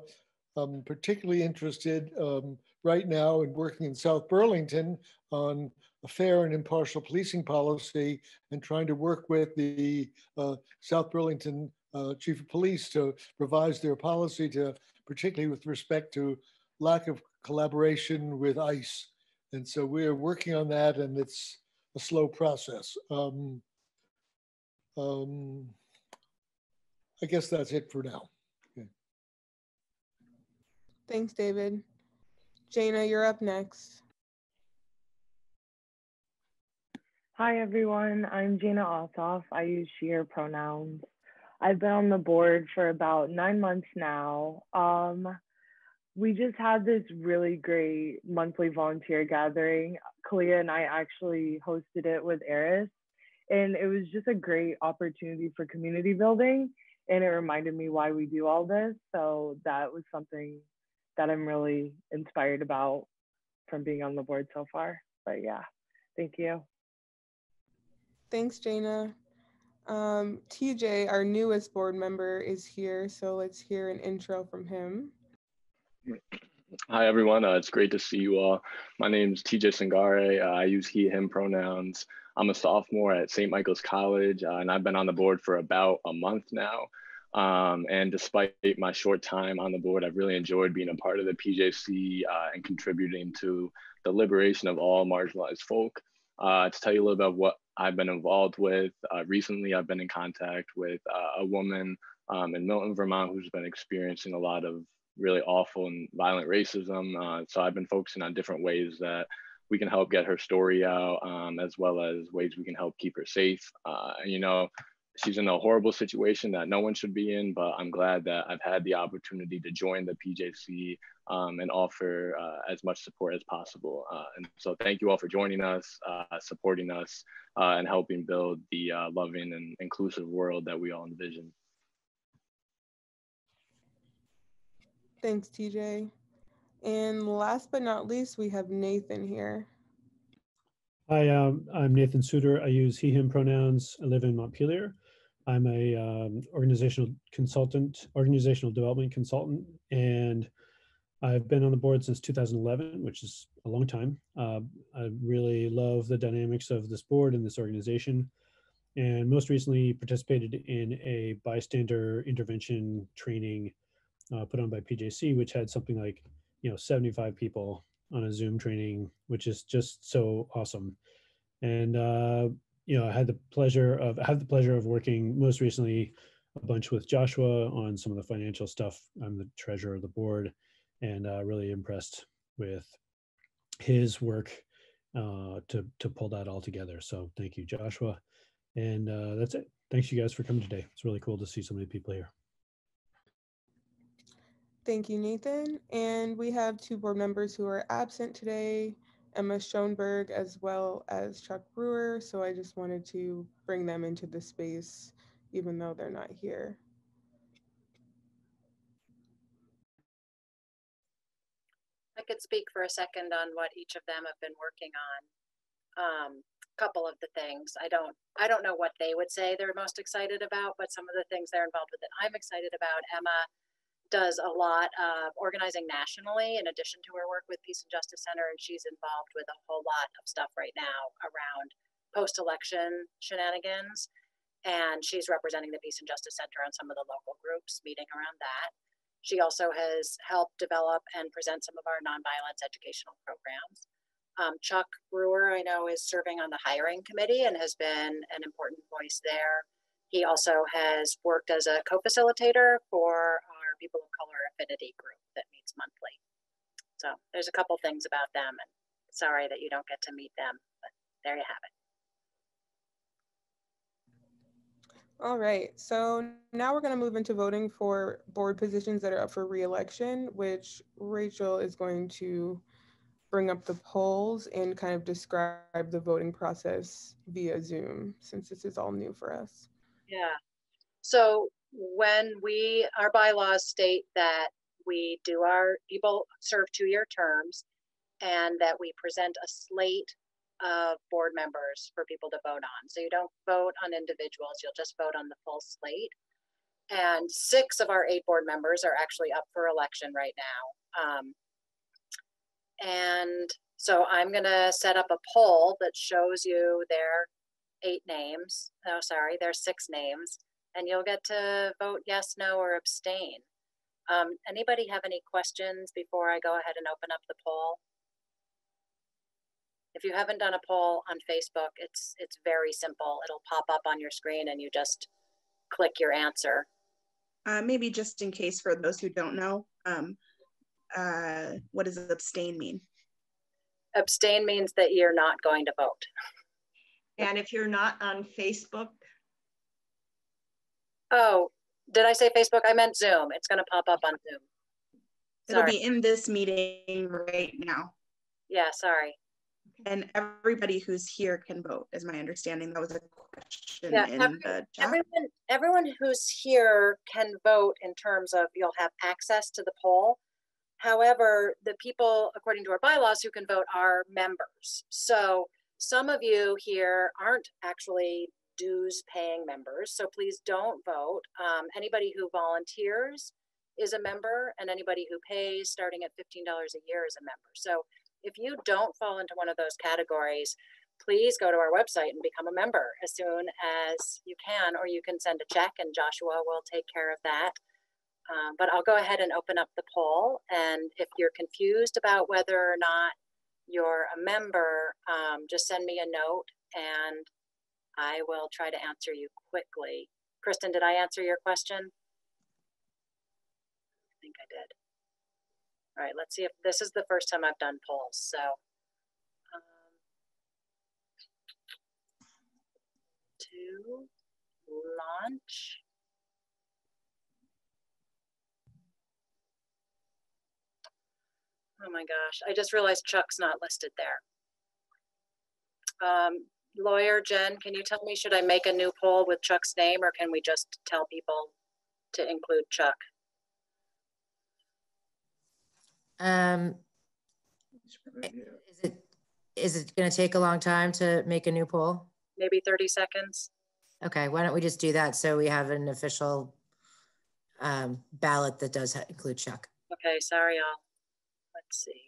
I'm particularly interested um, right now in working in South Burlington on a fair and impartial policing policy, and trying to work with the uh, South Burlington uh, Chief of Police to revise their policy to, particularly with respect to lack of collaboration with ICE. And so we're working on that, and it's a slow process. Um, um, I guess that's it for now. Okay. Thanks, David. Jana, you're up next. Hi, everyone. I'm Jana Althoff. I use she, her pronouns. I've been on the board for about nine months now. Um, we just had this really great monthly volunteer gathering. Kalia and I actually hosted it with Aris, and it was just a great opportunity for community building, and it reminded me why we do all this. So that was something that I'm really inspired about from being on the board so far. But yeah, thank you. Thanks, Jana. Um, T J, our newest board member, is here, so let's hear an intro from him. Hi, everyone. Uh, it's great to see you all. My name is T J Singare. Uh, I use he, him pronouns. I'm a sophomore at Saint Michael's College, uh, and I've been on the board for about a month now. Um, and despite my short time on the board, I've really enjoyed being a part of the P J C uh, and contributing to the liberation of all marginalized folk. Uh, to tell you a little bit about what I've been involved with, uh, recently I've been in contact with uh, a woman um, in Milton, Vermont, who's been experiencing a lot of really awful and violent racism. Uh, so I've been focusing on different ways that we can help get her story out, um, as well as ways we can help keep her safe. Uh, you know, she's in a horrible situation that no one should be in, but I'm glad that I've had the opportunity to join the P J C um, and offer uh, as much support as possible. Uh, and so thank you all for joining us, uh, supporting us, uh, and helping build the uh, loving and inclusive world that we all envision. Thanks, T J. And last but not least, we have Nathan here. Hi, um, I'm Nathan Suter. I use he, him pronouns. I live in Montpelier. I'm a um, organizational consultant, organizational development consultant, and I've been on the board since two thousand eleven, which is a long time. Uh, I really love the dynamics of this board and this organization, and most recently participated in a bystander intervention training uh, put on by P J C, which had something like, you know, seventy-five people on a Zoom training, which is just so awesome. And uh, you know, I had the pleasure of I have the pleasure of working most recently a bunch with Joshua on some of the financial stuff. I'm the treasurer of the board, and uh, really impressed with his work uh, to to pull that all together. So thank you, Joshua. And uh, that's it. Thanks you guys for coming today. It's really cool to see so many people here. Thank you, Nathan. And we have two board members who are absent today, Emma Schoenberg as well as Chuck Brewer. So I just wanted to bring them into the space, even though they're not here. I could speak for a second on what each of them have been working on. Um, couple of the things I don't I don't know what they would say they're most excited about, but some of the things they're involved with that I'm excited about. Emma does a lot of organizing nationally in addition to her work with Peace and Justice Center, and she's involved with a whole lot of stuff right now around post-election shenanigans, and she's representing the Peace and Justice Center on some of the local groups meeting around that. She also has helped develop and present some of our nonviolence educational programs. Um, Chuck Brewer, I know, is serving on the hiring committee and has been an important voice there. He also has worked as a co-facilitator for our People of Color Affinity group that meets monthly. So there's a couple things about them, and sorry that you don't get to meet them, but there you have it. All right, so now we're going to move into voting for board positions that are up for re-election, which Rachel is going to bring up the polls and kind of describe the voting process via Zoom, since this is all new for us. Yeah, so when we, our bylaws state that we do our, people serve two-year terms, and that we present a slate of board members for people to vote on. So you don't vote on individuals, you'll just vote on the full slate. And six of our eight board members are actually up for election right now. Um, And so I'm gonna set up a poll that shows you their eight names. No, sorry, their six names. And you'll get to vote yes, no, or abstain. Um, anybody have any questions before I go ahead and open up the poll? If you haven't done a poll on Facebook, it's, it's very simple. It'll pop up on your screen and you just click your answer. Uh, maybe just in case for those who don't know, um, Uh, what does abstain mean? Abstain means that you're not going to vote. And if you're not on Facebook? Oh, did I say Facebook? I meant Zoom. It's going to pop up on Zoom. Sorry. It'll be in this meeting right now. Yeah, sorry. And everybody who's here can vote, is my understanding. That was a question yeah, in every, the chat. Everyone, everyone who's here can vote in terms of you'll have access to the poll. However, the people, according to our bylaws, who can vote are members. So some of you here aren't actually dues paying members, so please don't vote. Um, anybody who volunteers is a member, and anybody who pays starting at fifteen dollars a year is a member. So if you don't fall into one of those categories, please go to our website and become a member as soon as you can, or you can send a check and Joshua will take care of that. Um, but I'll go ahead and open up the poll. And if you're confused about whether or not you're a member, um, just send me a note and I will try to answer you quickly. Kristen, did I answer your question? I think I did. All right, let's see if this is the first time I've done polls. So um, to launch. Oh my gosh, I just realized Chuck's not listed there. Um, lawyer Jen, can you tell me, should I make a new poll with Chuck's name, or can we just tell people to include Chuck? Um, is it, is it gonna take a long time to make a new poll? Maybe thirty seconds. Okay, why don't we just do that so we have an official um, ballot that does include Chuck. Okay, sorry all. Let's see.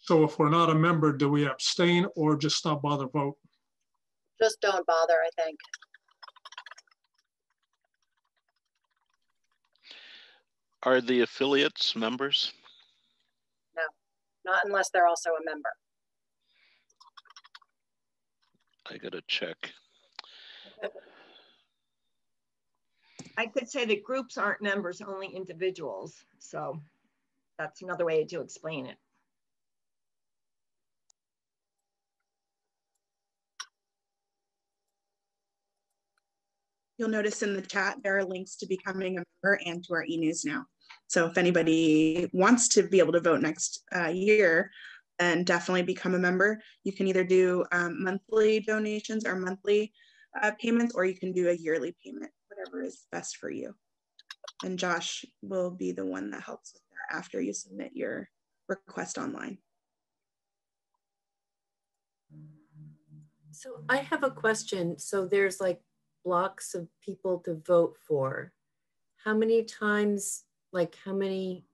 So if we're not a member, do we abstain or just not bother vote? Just don't bother, I think. Are the affiliates members? No, not unless they're also a member. I gotta check. I could say that groups aren't members, only individuals. So that's another way to explain it. You'll notice in the chat, there are links to becoming a member and to our e-news now. So if anybody wants to be able to vote next uh, year, then definitely become a member. You can either do um, monthly donations or monthly uh, payments, or you can do a yearly payment, whatever is best for you. And Josh will be the one that helps with that after you submit your request online. So I have a question. So there's like blocks of people to vote for. How many times, like how many,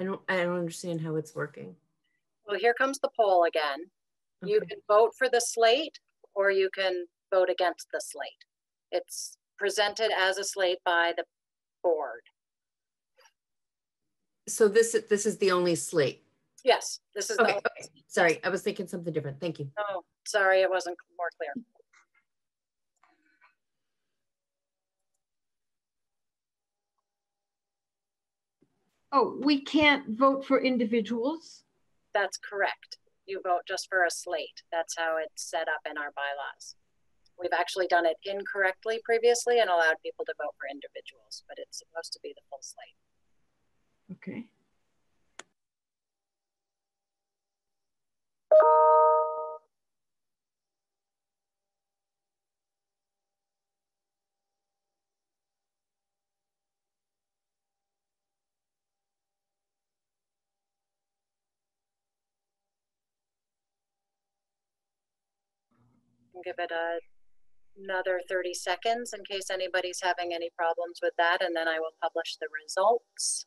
I don't, I don't understand how it's working. Well, here comes the poll again. Okay. You can vote for the slate or you can vote against the slate. It's presented as a slate by the board. So this, this is the only slate? Yes, this is okay. The only okay. Sorry, I was thinking something different. Thank you. Oh, sorry, it wasn't more clear. Oh, we can't vote for individuals? That's correct. You vote just for a slate. That's how it's set up in our bylaws. We've actually done it incorrectly previously and allowed people to vote for individuals, but it's supposed to be the full slate. Okay. Give it a, another thirty seconds in case anybody's having any problems with that, and then I will publish the results.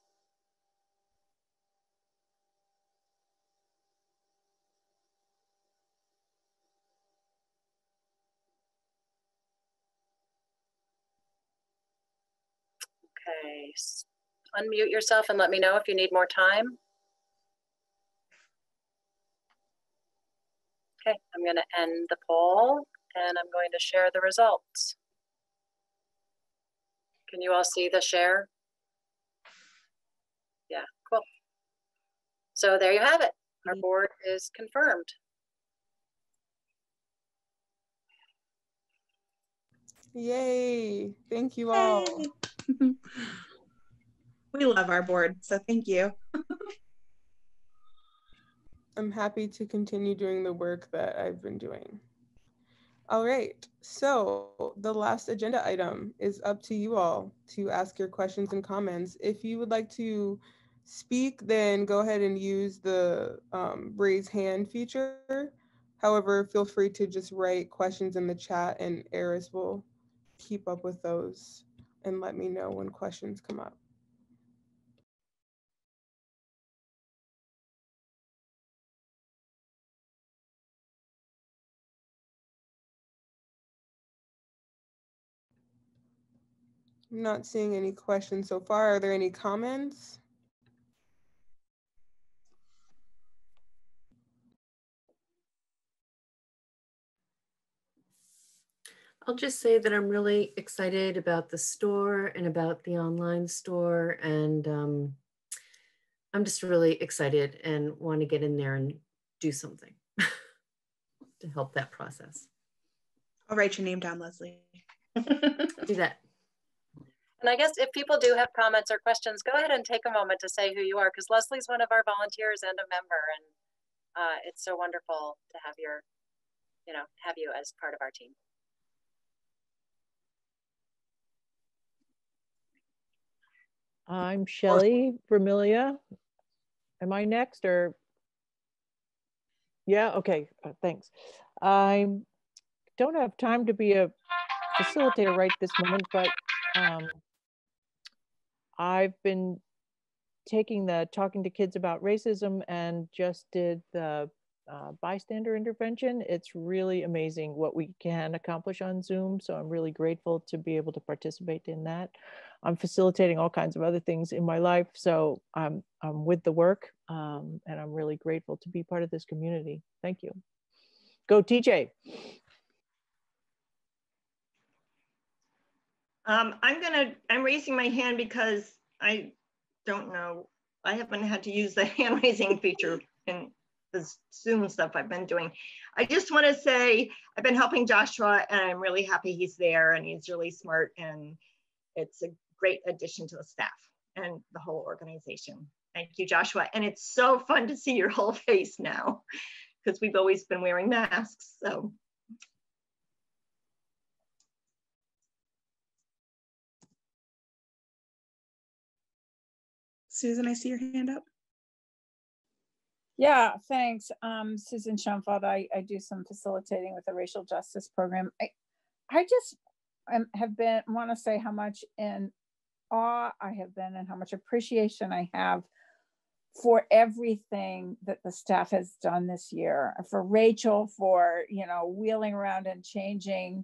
Okay, unmute yourself and let me know if you need more time. Okay, I'm going to end the poll and I'm going to share the results. Can you all see the share? Yeah, cool. So there you have it. Our board is confirmed. Yay. Thank you all. Hey. We love our board, so thank you. I'm happy to continue doing the work that I've been doing. All right, so the last agenda item is up to you all to ask your questions and comments. If you would like to speak, then go ahead and use the um, raise hand feature. However, feel free to just write questions in the chat and Aris will keep up with those and let me know when questions come up. I'm not seeing any questions so far. Are there any comments? I'll just say that I'm really excited about the store and about the online store. And um, I'm just really excited and want to get in there and do something to help that process. I'll write your name down, Leslie. Do that. And I guess if people do have comments or questions, go ahead and take a moment to say who you are, because Leslie's one of our volunteers and a member, and uh, it's so wonderful to have your, you know, have you as part of our team. I'm Shelley Vermilia. Am I next or? Yeah, okay, uh, thanks. I don't have time to be a facilitator right this moment, but um, I've been taking the Talking to Kids About Racism and just did the uh, bystander intervention. It's really amazing what we can accomplish on Zoom. So I'm really grateful to be able to participate in that. I'm facilitating all kinds of other things in my life. So I'm, I'm with the work um, and I'm really grateful to be part of this community. Thank you. Go T J. Um, I'm gonna, I'm raising my hand because I don't know, I haven't had to use the hand raising feature in the Zoom stuff I've been doing. I just wanna say, I've been helping Joshua and I'm really happy he's there and he's really smart and it's a great addition to the staff and the whole organization. Thank you, Joshua. And it's so fun to see your whole face now because we've always been wearing masks, so. Susan, I see your hand up. Yeah, thanks. Um, Susan Schoenfeld, I, I do some facilitating with the racial justice program. I, I just am, have been, want to say how much in awe I have been and how much appreciation I have for everything that the staff has done this year. For Rachel, for, you know, wheeling around and changing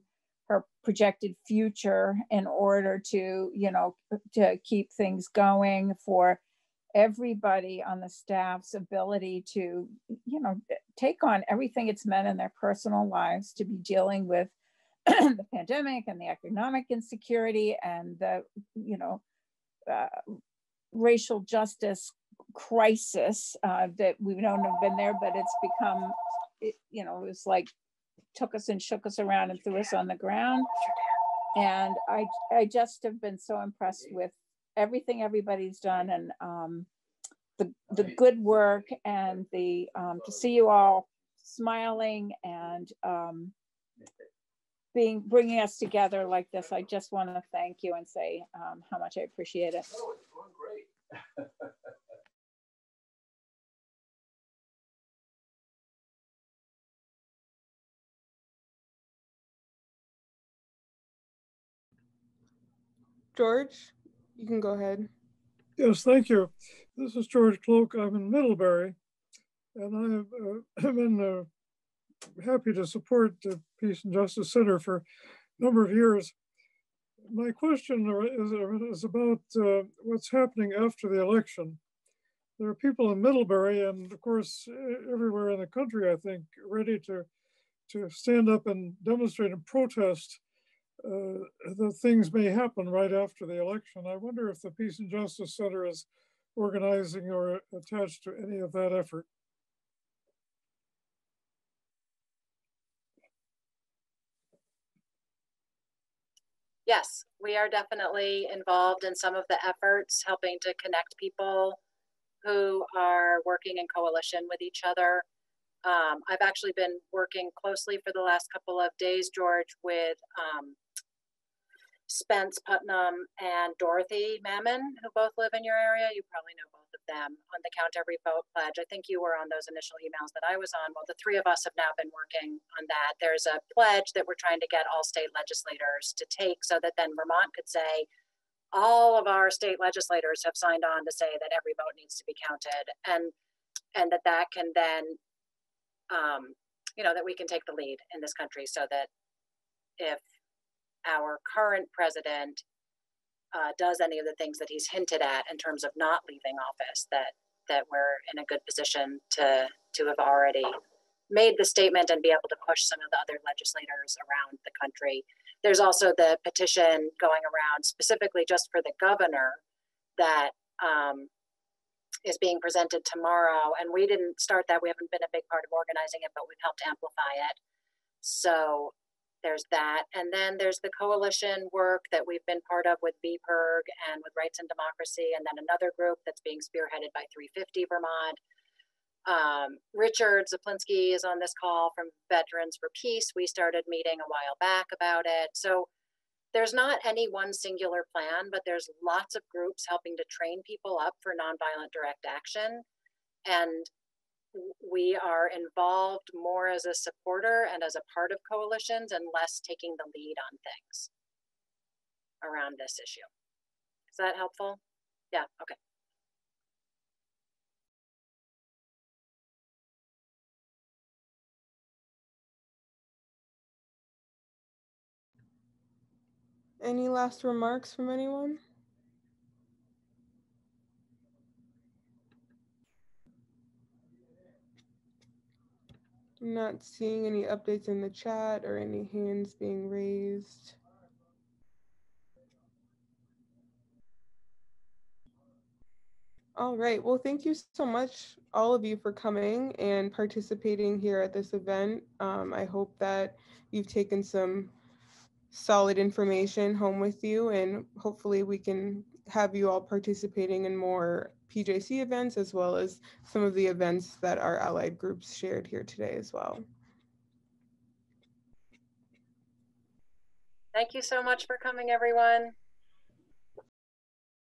her projected future in order to, you know, to keep things going, for everybody on the staff's ability to, you know, take on everything it's meant in their personal lives to be dealing with the pandemic and the economic insecurity and the, you know, uh, racial justice crisis uh, that we've known have been there, but it's become, it, you know, it's like, took us and shook us around and threw us on the ground. And I, I just have been so impressed with everything everybody's done and um, the, the good work and the, um, to see you all smiling and um, being, bringing us together like this. I just want to thank you and say um, how much I appreciate it. Oh, it's going great. George, you can go ahead. Yes, thank you. This is George Cloak. I'm in Middlebury, and I have uh, been uh, happy to support the Peace and Justice Center for a number of years. My question is, is about uh, what's happening after the election. There are people in Middlebury, and of course, everywhere in the country, I think, ready to, to stand up and demonstrate and protest Uh, the things may happen right after the election. I wonder if the Peace and Justice Center is organizing or attached to any of that effort. Yes, we are definitely involved in some of the efforts, helping to connect people who are working in coalition with each other. Um, I've actually been working closely for the last couple of days, George, with um, Spence Putnam and Dorothy Mammon, who both live in your area. You probably know both of them on the Count Every Vote Pledge. I think you were on those initial emails that I was on. Well, the three of us have now been working on that. There's a pledge that we're trying to get all state legislators to take so that then Vermont could say, all of our state legislators have signed on to say that every vote needs to be counted, and, and that that can then Um, you know, that we can take the lead in this country so that if our current president uh, does any of the things that he's hinted at in terms of not leaving office, that that we're in a good position to, to have already made the statement and be able to push some of the other legislators around the country. There's also the petition going around specifically just for the governor that um, is being presented tomorrow, and we didn't start that. We haven't been a big part of organizing it, but we've helped amplify it. So there's that. And then there's the coalition work that we've been part of with B P I R G and with Rights and Democracy, and then another group that's being spearheaded by three fifty Vermont. Um, Richard Zaplinski is on this call from Veterans for Peace. We started meeting a while back about it. So there's not any one singular plan, but there's lots of groups helping to train people up for nonviolent direct action. And we are involved more as a supporter and as a part of coalitions and less taking the lead on things around this issue. Is that helpful? Yeah, okay. Any last remarks from anyone? I'm not seeing any updates in the chat or any hands being raised. All right, well, thank you so much, all of you, for coming and participating here at this event. Um, I hope that you've taken some solid information home with you, and hopefully we can have you all participating in more P J C events as well as some of the events that our allied groups shared here today as well. Thank you so much for coming, everyone.